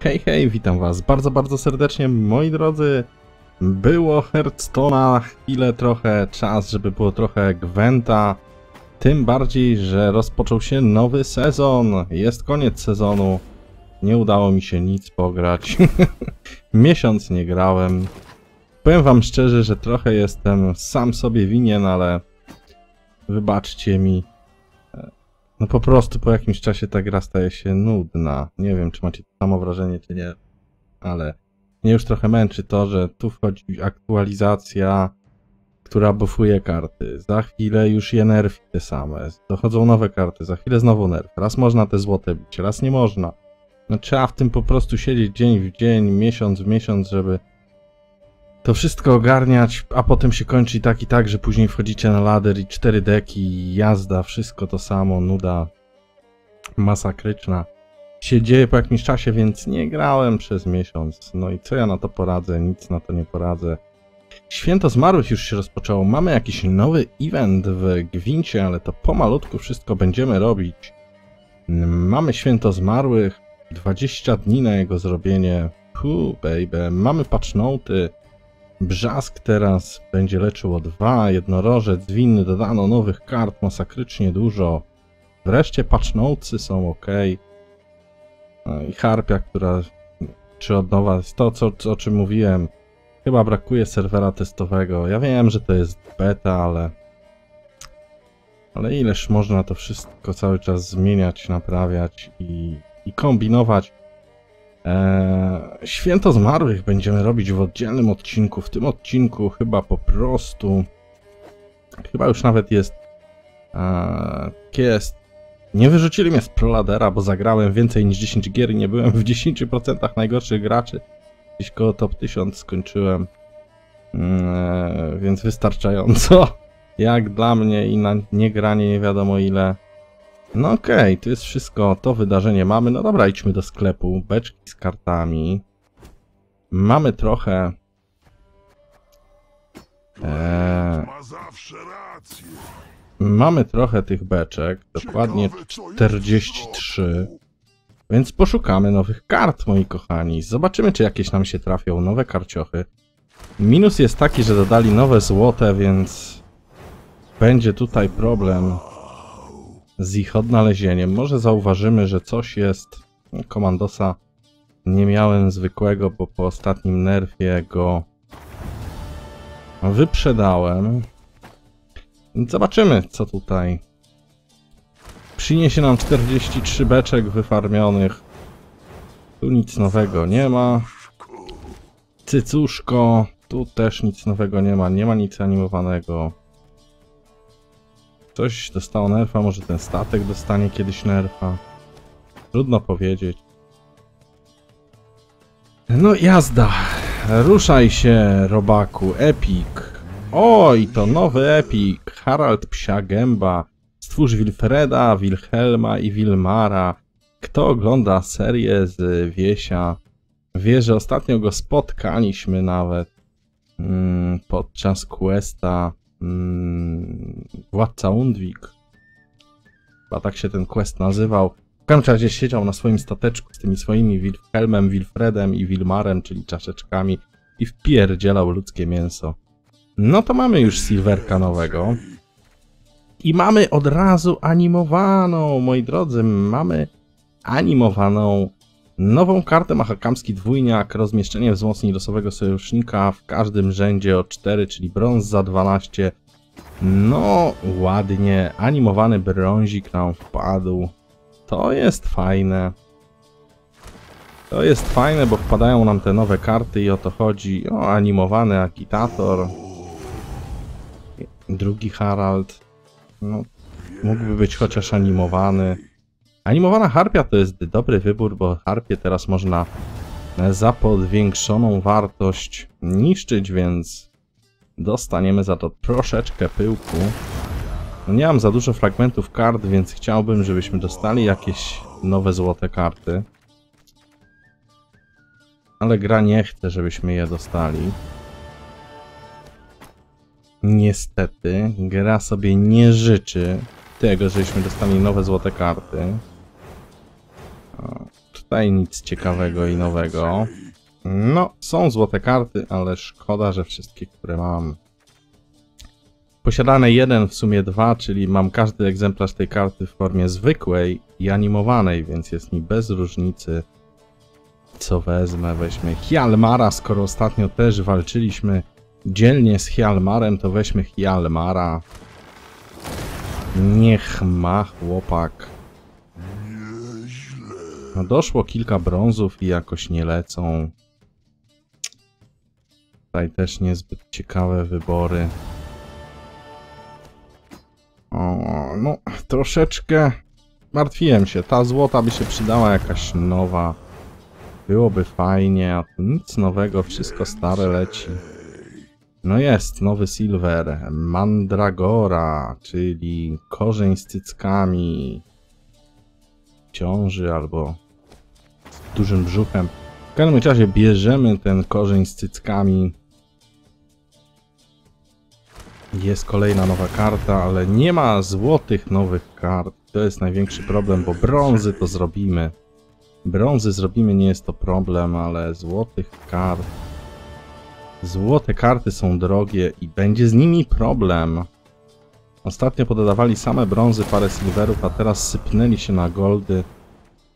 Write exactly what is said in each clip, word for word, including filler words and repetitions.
Hej, hej, witam was bardzo, bardzo serdecznie, moi drodzy. Było Hearthstone'a chwilę trochę, czas, żeby było trochę Gwenta. Tym bardziej, że rozpoczął się nowy sezon. Jest koniec sezonu. Nie udało mi się nic pograć. Miesiąc nie grałem. Powiem wam szczerze, że trochę jestem sam sobie winien, ale wybaczcie mi. No po prostu po jakimś czasie ta gra staje się nudna. Nie wiem, czy macie to samo wrażenie, czy nie, ale mnie już trochę męczy to, że tu wchodzi aktualizacja, która bufuje karty. Za chwilę już je nerfi te same. Dochodzą nowe karty, za chwilę znowu nerf. Raz można te złote bić, raz nie można. No trzeba w tym po prostu siedzieć dzień w dzień, miesiąc w miesiąc, żeby to wszystko ogarniać, a potem się kończy i tak i tak, że później wchodzicie na ladder i cztery deki, jazda, wszystko to samo, nuda masakryczna. Się dzieje po jakimś czasie, więc nie grałem przez miesiąc. No i co ja na to poradzę? Nic na to nie poradzę. Święto Zmarłych już się rozpoczęło. Mamy jakiś nowy event w Gwincie, ale to pomalutku wszystko będziemy robić. Mamy Święto Zmarłych, dwadzieścia dni na jego zrobienie. Puh, baby. Mamy patch noty. Brzask teraz będzie leczył o dwa, jednorożec, winny, dodano nowych kart, masakrycznie dużo. Wreszcie patch notesy są ok. No i Harpia, która czy od nowa jest to, co, o czym mówiłem. Chyba brakuje serwera testowego. Ja wiem, że to jest beta, ale... Ale ileż można to wszystko cały czas zmieniać, naprawiać i, i kombinować. Eee, Święto Zmarłych będziemy robić w oddzielnym odcinku. W tym odcinku chyba po prostu... Chyba już nawet jest... Eee, jest... Nie wyrzucili mnie z Proladera, bo zagrałem więcej niż dziesięć gier i nie byłem w dziesięciu procentach najgorszych graczy. Gdzieś koło top tysiąc skończyłem. Eee, więc wystarczająco. Jak dla mnie i na niegranie nie wiadomo ile. No okej, okay, to jest wszystko, to wydarzenie mamy. No dobra, idźmy do sklepu. Beczki z kartami. Mamy trochę... Eee, mamy trochę tych beczek, dokładnie czterdzieści trzy. Więc poszukamy nowych kart, moi kochani. Zobaczymy, czy jakieś nam się trafią, nowe karciochy. Minus jest taki, że dodali nowe złote, więc... Będzie tutaj problem z ich odnalezieniem. Może zauważymy, że coś jest. Komandosa nie miałem zwykłego, bo po ostatnim nerfie go wyprzedałem. Zobaczymy, co tutaj przyniesie nam czterdzieści trzy beczek wyfarmionych. Tu nic nowego nie ma. Cycuszko. Tu też nic nowego nie ma. Nie ma nic animowanego. Coś dostało nerfa, może ten statek dostanie kiedyś nerfa. Trudno powiedzieć. No jazda. Ruszaj się, robaku. Epik. Oj, to nowy epik. Harald, Psiagęba. Stwórz Wilfreda, Wilhelma i Wilmara. Kto ogląda serię z Wiesia, wie, że ostatnio go spotkaliśmy nawet mm, podczas questa. Hmm, władca Undwig. Chyba tak się ten quest nazywał. W każdym razie siedział na swoim stateczku z tymi swoimi Wilhelmem, Wilfredem i Wilmarem, czyli czaszeczkami, i wpierdzielał ludzkie mięso. No to mamy już silverka nowego. I mamy od razu animowaną, moi drodzy, mamy animowaną nową kartę. Ma Hakamski dwójniak, rozmieszczenie wzmocni losowego sojusznika w każdym rzędzie o cztery, czyli brąz za dwanaście. No ładnie, animowany brązik nam wpadł. To jest fajne. To jest fajne, bo wpadają nam te nowe karty i o to chodzi. O, animowany Akitator. Drugi Harald. No, mógłby być chociaż animowany. Animowana Harpia to jest dobry wybór, bo Harpie teraz można za podwiększoną wartość niszczyć, więc dostaniemy za to troszeczkę pyłku. Nie mam za dużo fragmentów kart, więc chciałbym, żebyśmy dostali jakieś nowe złote karty. Ale gra nie chce, żebyśmy je dostali. Niestety, gra sobie nie życzy tego, żeśmy dostali nowe złote karty. tutaj nic ciekawego i nowego. No, są złote karty, ale szkoda, że wszystkie, które mam. Posiadane jeden, w sumie dwa, czyli mam każdy egzemplarz tej karty w formie zwykłej i animowanej, więc jest mi bez różnicy, co wezmę. Weźmy Hjalmara, skoro ostatnio też walczyliśmy dzielnie z Hjalmarem, to weźmy Hjalmara. Niech ma chłopak. No doszło kilka brązów i jakoś nie lecą. Tutaj też niezbyt ciekawe wybory. O, no troszeczkę martwiłem się. Ta złota by się przydała jakaś nowa. Byłoby fajnie, a tu nic nowego, wszystko stare leci. No jest, nowy silver. Mandragora, czyli korzeń z cyckami. Ciąży albo z dużym brzuchem. W każdym razie bierzemy ten korzeń z cyckami. Jest kolejna nowa karta, ale nie ma złotych nowych kart. To jest największy problem, bo brązy to zrobimy. Brązy zrobimy, nie jest to problem, ale złotych kart... Złote karty są drogie i będzie z nimi problem. Ostatnio pododawali same brązy, parę silverów, a teraz sypnęli się na goldy.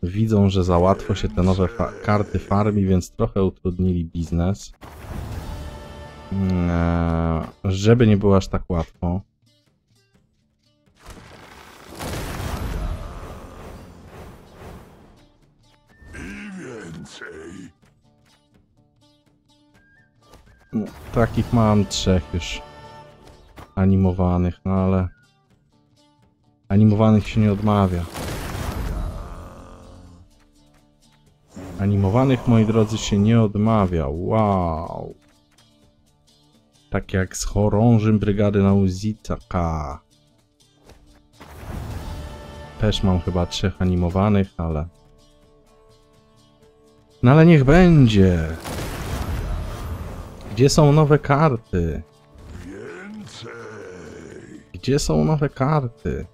Widzą, że za łatwo się te nowe fa karty farmi, więc trochę utrudnili biznes. Eee, żeby nie było aż tak łatwo. No, takich mam trzech już animowanych, no ale animowanych się nie odmawia. Animowanych, moi drodzy, się nie odmawia. Wow. Tak jak z chorążym brygady na Uzitaka. Też mam chyba trzech animowanych, ale... No ale niech będzie. Gdzie są nowe karty? Gdzie są nowe karty?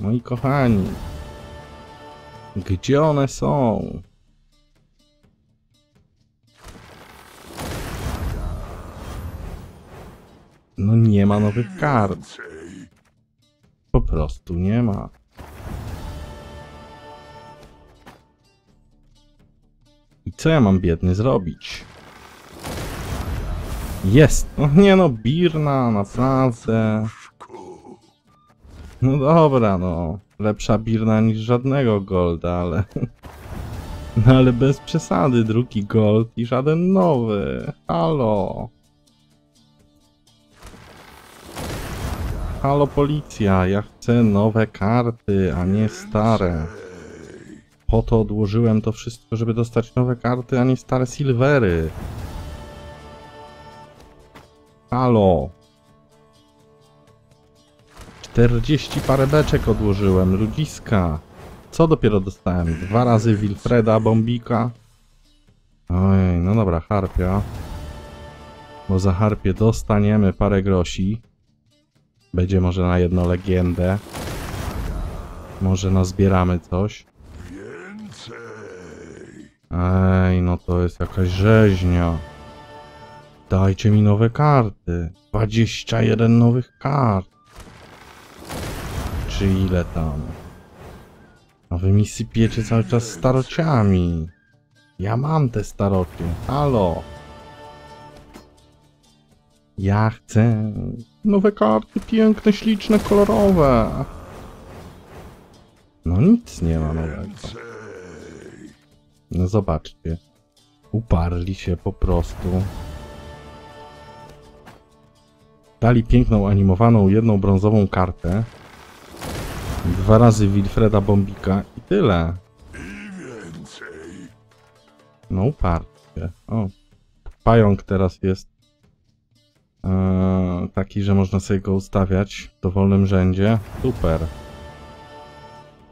Moi kochani. Gdzie one są? No nie ma nowych kart. Po prostu nie ma. I co ja mam, biedny, zrobić? Jest! No nie no, Birna, naprawdę. No dobra, no. Lepsza Birna niż żadnego golda, ale... No ale bez przesady, drugi gold i żaden nowy. Halo. Halo policja, ja chcę nowe karty, a nie stare. Po to odłożyłem to wszystko, żeby dostać nowe karty, a nie stare silvery. Halo. czterdzieści parę beczek odłożyłem, ludziska. Co dopiero dostałem? Dwa razy Wilfreda Bombika. Oj, no dobra, Harpia. Bo za Harpię dostaniemy parę grosi. Będzie może na jedną legendę. Może nazbieramy coś. Ej, no to jest jakaś rzeźnia. Dajcie mi nowe karty. dwadzieścia jeden nowych kart. Czy ile tam? A wy mi sypiecie cały czas starociami. Ja mam te starocie. Halo. Ja chcę nowe karty, piękne, śliczne, kolorowe. No nic nie ma nowego. No zobaczcie. Uparli się po prostu. Dali piękną, animowaną, jedną brązową kartę. Dwa razy Wilfreda Bombika i tyle. No uparcie. O. Pająk teraz jest Eee, taki, że można sobie go ustawiać w dowolnym rzędzie. Super.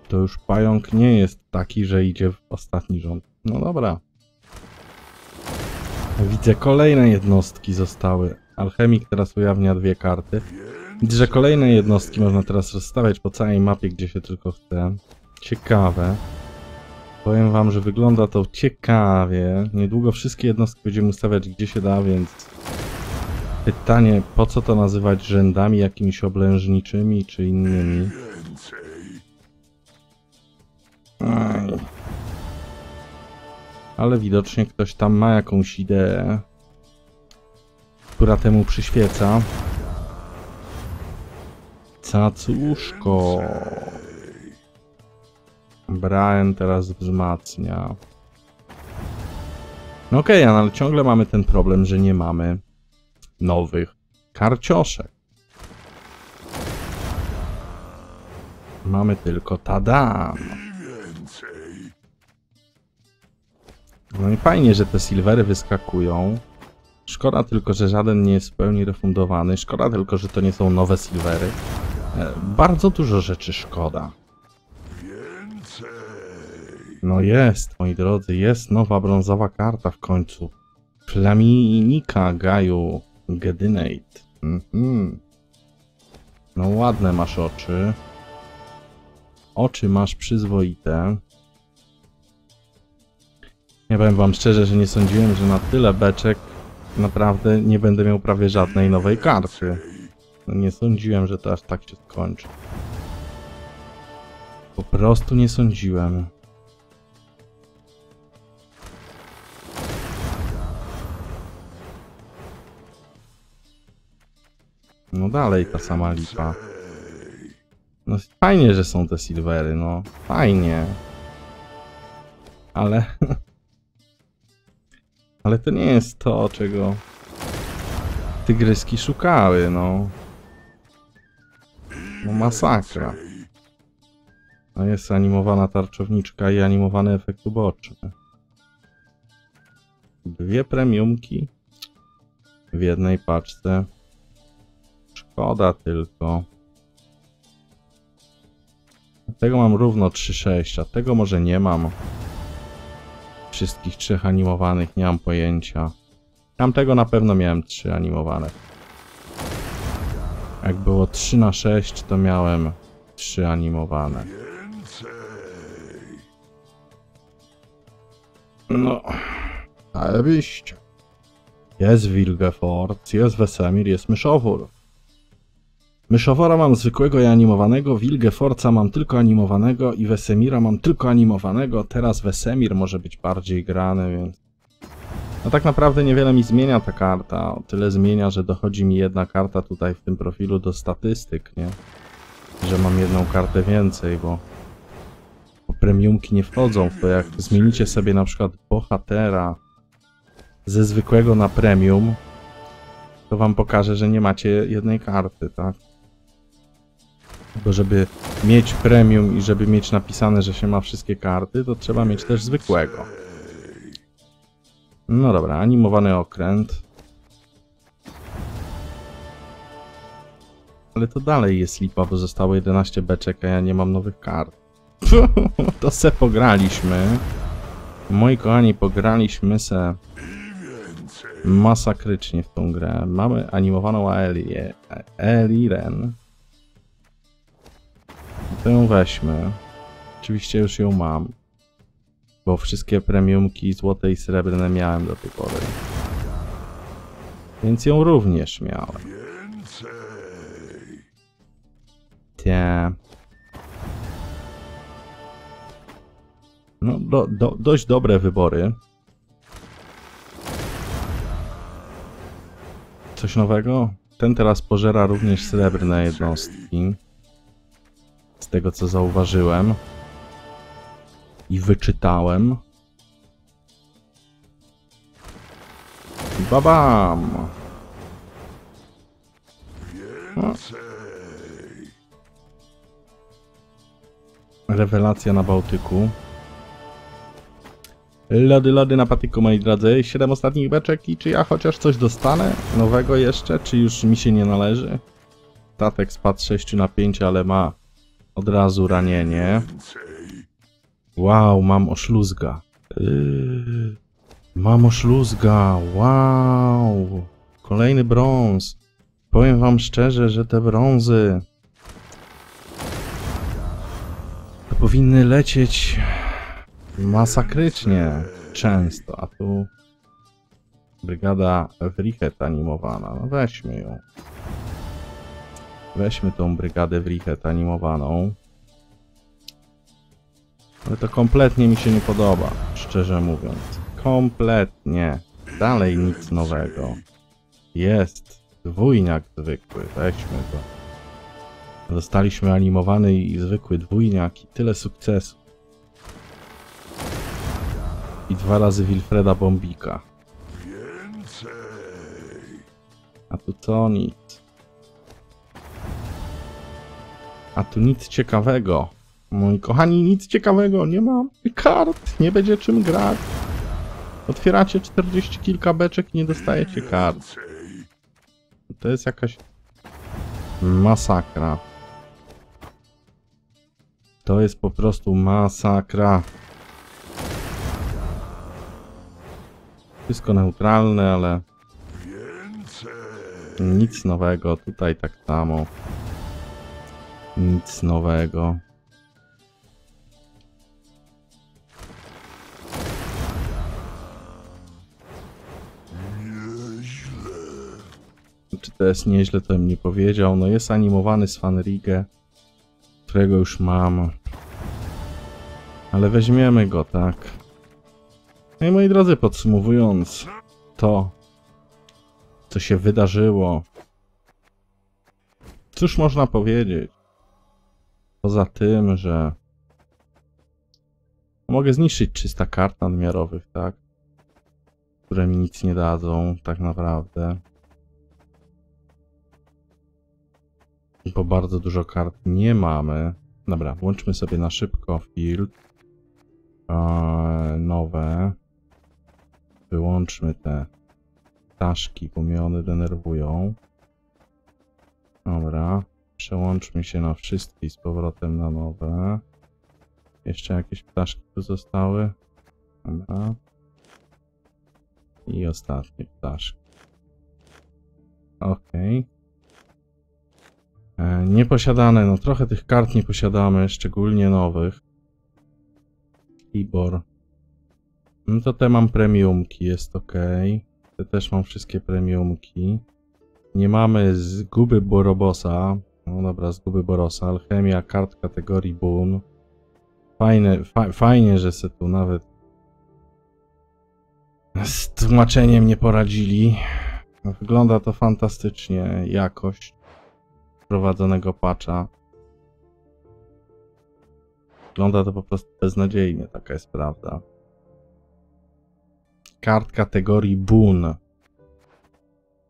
To już pająk nie jest taki, że idzie w ostatni rząd. No dobra. Widzę, kolejne jednostki zostały. Alchemik teraz ujawnia dwie karty. Widzę, że kolejne jednostki można teraz rozstawiać po całej mapie, gdzie się tylko chce. Ciekawe. Powiem wam, że wygląda to ciekawie. Niedługo wszystkie jednostki będziemy ustawiać gdzie się da, więc pytanie, po co to nazywać rzędami jakimiś oblężniczymi czy innymi? Aj. Ale widocznie ktoś tam ma jakąś ideę, która temu przyświeca. Cacuszko. Bran teraz wzmacnia. No okej, okay, ale ciągle mamy ten problem, że nie mamy nowych karcioszek. Mamy tylko tadam. No i fajnie, że te silvery wyskakują. Szkoda tylko, że żaden nie jest w pełni refundowany. Szkoda tylko, że to nie są nowe silvery. Bardzo dużo rzeczy szkoda. No jest, moi drodzy, jest nowa brązowa karta w końcu. Flaminika Gaju Gedynejt. Mhm. No ładne masz oczy. Oczy masz przyzwoite. Ja powiem wam szczerze, że nie sądziłem, że na tyle beczek naprawdę nie będę miał prawie żadnej nowej karty. No nie sądziłem, że to aż tak się skończy. Po prostu nie sądziłem. No dalej ta sama lipa. No fajnie, że są te silvery, no. Fajnie. Ale... Ale to nie jest to, czego tygryski szukały, no. No masakra. No jest animowana tarczowniczka i animowany efekt uboczny. Dwie premiumki w jednej paczce. Szkoda tylko. Tego mam równo trzy sześć, a tego może nie mam. Wszystkich trzech animowanych nie mam pojęcia. Tamtego na pewno miałem trzy animowane. Jak było trzy na sześć, to miałem trzy animowane. No, ale wyjście. Jest Wilgefortz, jest Wesemir, jest Myszowór. Myszowora mam zwykłego i animowanego, Wilgefortza mam tylko animowanego i Wesemira mam tylko animowanego. Teraz Wesemir może być bardziej grany, więc... No tak naprawdę niewiele mi zmienia ta karta. O tyle zmienia, że dochodzi mi jedna karta tutaj w tym profilu do statystyk, nie? Że mam jedną kartę więcej, bo... Bo premiumki nie wchodzą w to. Jak zmienicie sobie na przykład bohatera ze zwykłego na premium, to wam pokażę, że nie macie jednej karty, tak? Bo żeby mieć premium i żeby mieć napisane, że się ma wszystkie karty, to trzeba mieć też zwykłego. No dobra, animowany okręt. Ale to dalej jest lipa, bo zostało jedenaście beczek, a ja nie mam nowych kart. To se pograliśmy. Moi kochani, pograliśmy se... masakrycznie w tą grę. Mamy animowaną Aeli, Aeli Ren. Tę weźmy. Oczywiście już ją mam. Bo wszystkie premiumki złote i srebrne miałem do tej pory. Więc ją również miałem. Te. No do, do, dość dobre wybory. Coś nowego? Ten teraz pożera również srebrne jednostki. Z tego co zauważyłem. I wyczytałem. Babam! No. Rewelacja na Bałtyku. Lody, lody na patyku, moi drodzy. siedem ostatnich beczek i czy ja chociaż coś dostanę nowego jeszcze? Czy już mi się nie należy? Statek spadł z sześciu na pięć, ale ma od razu ranienie. Wow, mam oszluzga. Yy, mam oszluzga, wow. Kolejny brąz. Powiem wam szczerze, że te brązy... To powinny lecieć... masakrycznie często, a tu brygada Wrichet animowana. No weźmy ją. Weźmy tą brygadę Wrichet animowaną. Ale to kompletnie mi się nie podoba, szczerze mówiąc. Kompletnie. Dalej nic nowego. Jest dwójniak zwykły. Weźmy go. Dostaliśmy animowany i zwykły dwójniak i tyle sukcesów. I dwa razy Wilfreda Bombika. A tu to nic. A tu nic ciekawego. Moi kochani, nic ciekawego. Nie mam kart. Nie będzie czym grać. Otwieracie czterdzieści kilka beczek i nie dostajecie kart. To jest jakaś masakra. To jest po prostu masakra. Wszystko neutralne, ale nic nowego. Tutaj tak samo. Nic nowego. Czy to jest nieźle, to bym nie powiedział. No jest animowany z Fanrigę, którego już mam. Ale weźmiemy go, tak. No i moi drodzy, podsumowując to, co się wydarzyło. Cóż można powiedzieć? Poza tym, że mogę zniszczyć trzysta kart nadmiarowych, tak? Które mi nic nie dadzą, tak naprawdę. Bo bardzo dużo kart nie mamy. Dobra, włączmy sobie na szybko field. Eee, nowe. Wyłączmy te ptaszki, bo mnie one denerwują. Dobra. Przełączmy się na wszystkie i z powrotem na nowe. Jeszcze jakieś ptaszki tu zostały. Dobra. I ostatnie ptaszki. Okej. Okay. Nieposiadane, no trochę tych kart nie posiadamy, szczególnie nowych. Ibor. No to te mam premiumki, jest ok. Te też mam wszystkie premiumki. Nie mamy zguby Borobosa. No dobra, zguby Borosa. Alchemia, kart kategorii Boon. Fajne, fa fajnie, że se tu nawet z tłumaczeniem nie poradzili. Wygląda to fantastycznie, jakość prowadzonego patcha. Wygląda to po prostu beznadziejnie, taka jest prawda. Kart kategorii Boon.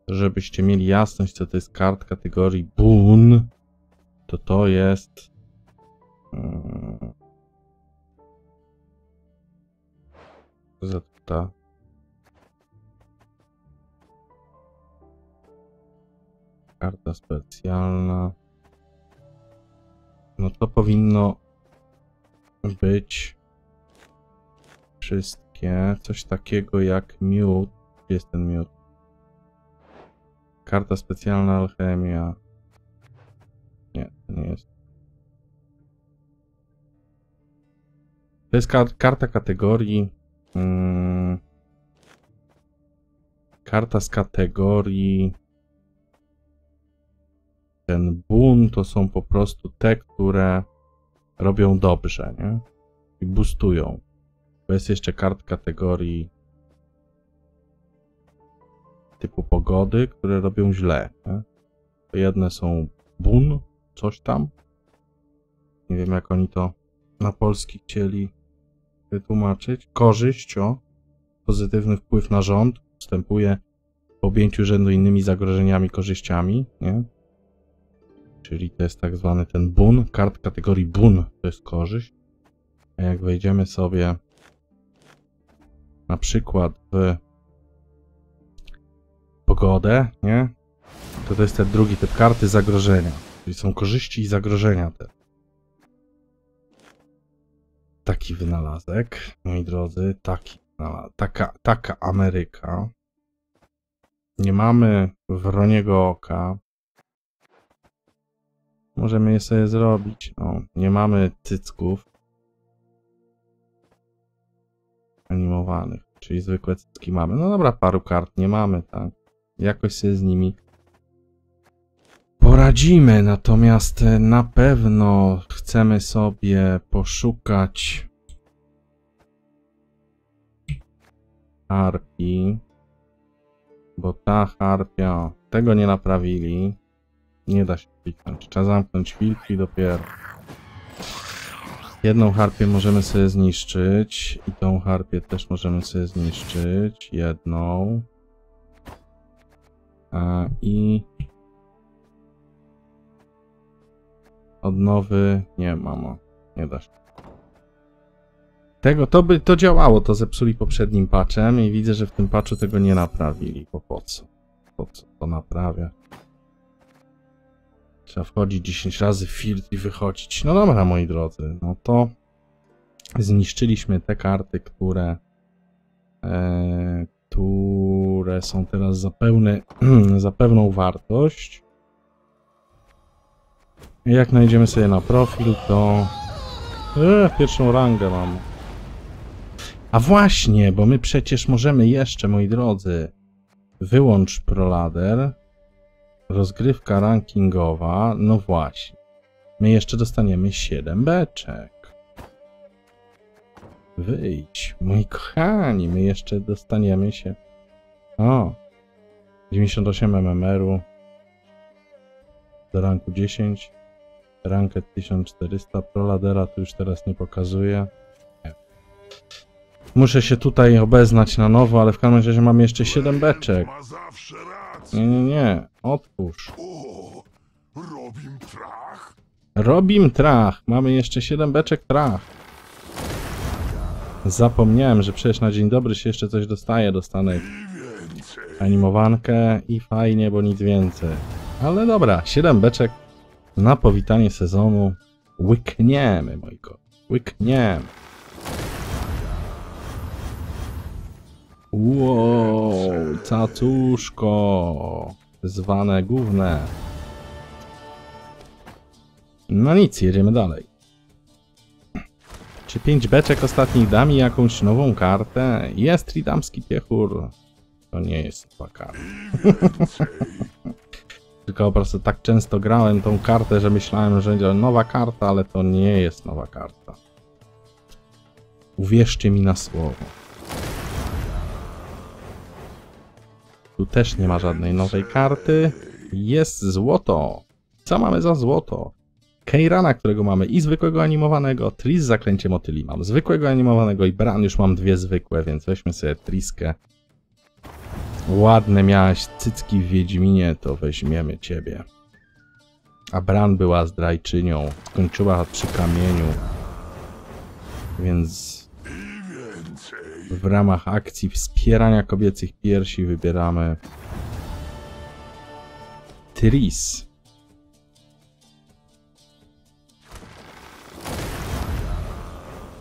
Żebyście mieli jasność, co to jest kart kategorii Boon, to to jest... Hmm, zeta. Karta specjalna. No to powinno być wszystkie. Coś takiego jak miód. Gdzie jest ten miód? Karta specjalna alchemia. Nie, to nie jest. To jest kar karta kategorii. Hmm, karta z kategorii. Ten boon to są po prostu te, które robią dobrze, nie? I boostują. Bo jest jeszcze kart kategorii typu pogody, które robią źle, nie? To jedne są boon, coś tam. Nie wiem, jak oni to na polski chcieli wytłumaczyć. Korzyść, o, pozytywny wpływ na rząd, wstępuje po objęciu rzędu innymi zagrożeniami, korzyściami, nie? Czyli to jest tak zwany ten boon, kart kategorii boon, to jest korzyść. A jak wejdziemy sobie na przykład w pogodę, nie? To to jest ten drugi typ karty zagrożenia. Czyli są korzyści i zagrożenia te. Taki wynalazek, moi drodzy, taki taka, taka Ameryka. Nie mamy wroniego oka. Możemy je sobie zrobić. No, nie mamy cycków. animowanych, czyli zwykłe cycki mamy. No dobra, paru kart nie mamy, tak. Jakoś sobie z nimi poradzimy, natomiast na pewno chcemy sobie poszukać harpii, bo ta harpia, tego nie naprawili, nie da się kliknąć, trzeba zamknąć wilki dopiero. Jedną harpię możemy sobie zniszczyć i tą harpię też możemy sobie zniszczyć, jedną. A, i odnowy nie mamo, nie da się. Tego, to by to działało, to zepsuli poprzednim patchem i widzę, że w tym patchu tego nie naprawili, bo po co? Po co to naprawia? Trzeba wchodzić dziesięć razy w filtr i wychodzić. No dobra, moi drodzy, no to zniszczyliśmy te karty, które, e, które są teraz za, pełny, za pełną wartość. Jak znajdziemy sobie na profil, to e, pierwszą rangę mam. A właśnie, bo my przecież możemy jeszcze, moi drodzy, wyłącz Prolader. Rozgrywka rankingowa, no właśnie. My jeszcze dostaniemy siedem beczek. Wyjdź, moi kochani, my jeszcze dostaniemy się... O! dziewięćdziesiąt osiem M M R-u. Do ranku dziesięć. Rankę tysiąc czterysta. Proladera tu już teraz nie pokazuje. Nie. Muszę się tutaj obeznać na nowo, ale w każdym razie mamy jeszcze siedem beczek. Nie, nie, nie. Otwórz. O, robim trach. Robim trach. Mamy jeszcze siedem beczek trach. Zapomniałem, że przecież na dzień dobry się jeszcze coś dostaje. Dostanę animowankę i fajnie, bo nic więcej. Ale dobra, siedem beczek na powitanie sezonu. Łykniemy, moi kochani. Łykniemy. Wow, cacuszko, zwane główne. No nic, jedziemy dalej. Czy pięć beczek ostatnich da mi jakąś nową kartę? Jest tridamski piechur. To nie jest chyba karta. Tylko po prostu tak często grałem tą kartę, że myślałem, że będzie nowa karta, ale to nie jest nowa karta. Uwierzcie mi na słowo. Tu też nie ma żadnej nowej karty. Jest złoto. Co mamy za złoto? Keirana, którego mamy i zwykłego animowanego. Tris z zaklęciem motyli mam zwykłego animowanego i Bran już mam dwie zwykłe, więc weźmy sobie Triskę. Ładne miałaś cycki w Wiedźminie, to weźmiemy ciebie. A Bran była zdrajczynią. Skończyła przy kamieniu. Więc... w ramach akcji wspierania kobiecych piersi wybieramy Tris.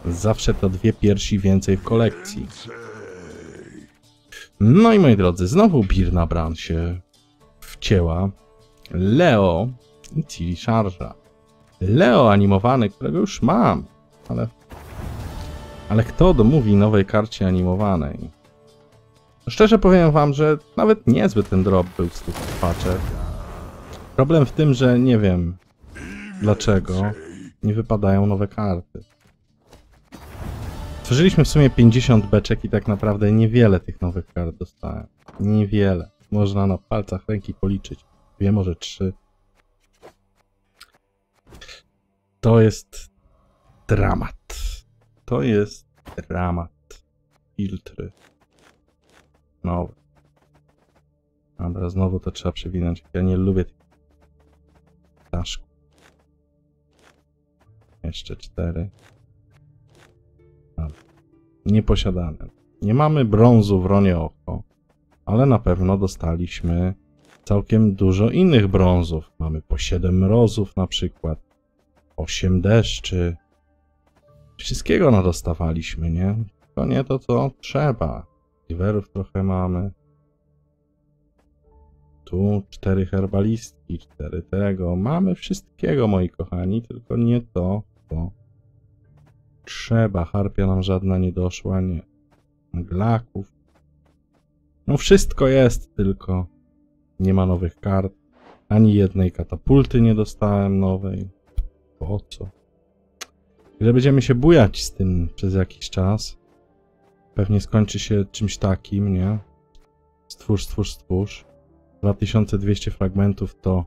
Zawsze to dwie piersi więcej w kolekcji. No i moi drodzy, znowu Birna Bran się wcięła. Leo i Cili Charża. Leo animowany, którego już mam, ale... Ale kto domówi nowej karcie animowanej? Szczerze powiem wam, że nawet niezły ten drop był z tych paczek. Problem w tym, że nie wiem dlaczego nie wypadają nowe karty. Tworzyliśmy w sumie pięćdziesiąt beczek i tak naprawdę niewiele tych nowych kart dostałem. Niewiele. Można na palcach ręki policzyć. Dwie, może trzy. To jest dramat. To jest dramat. Filtry. Nowe. Dobra, znowu to trzeba przewinąć. Ja nie lubię tych ptaszków. Jeszcze cztery. Dobra. Nieposiadane. Nie mamy brązu w Ronie Oko, ale na pewno dostaliśmy całkiem dużo innych brązów. Mamy po siedem mrozów na przykład. osiem deszczy. Wszystkiego nadostawaliśmy, nie? To nie to, co trzeba. Iwerów trochę mamy. Tu cztery herbalistki, cztery tego. Mamy wszystkiego, moi kochani, tylko nie to, co trzeba. Harpia nam żadna nie doszła, nie. mglaków. No wszystko jest, tylko nie ma nowych kart. Ani jednej katapulty nie dostałem nowej. Po co? Gdy będziemy się bujać z tym przez jakiś czas, pewnie skończy się czymś takim, nie? Stwórz, stwórz, stwórz. dwa tysiące dwieście fragmentów to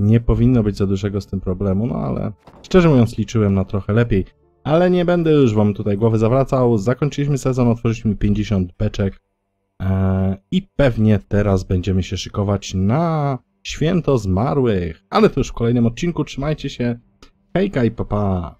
nie powinno być za dużego z tym problemu, no ale szczerze mówiąc liczyłem na trochę lepiej. Ale nie będę już wam tutaj głowy zawracał. Zakończyliśmy sezon, otworzyliśmy pięćdziesiąt beczek yy, i pewnie teraz będziemy się szykować na święto zmarłych. Ale to już w kolejnym odcinku. Trzymajcie się. Hejka i papa.